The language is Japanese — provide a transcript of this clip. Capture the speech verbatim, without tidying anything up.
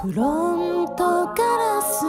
フロントガラス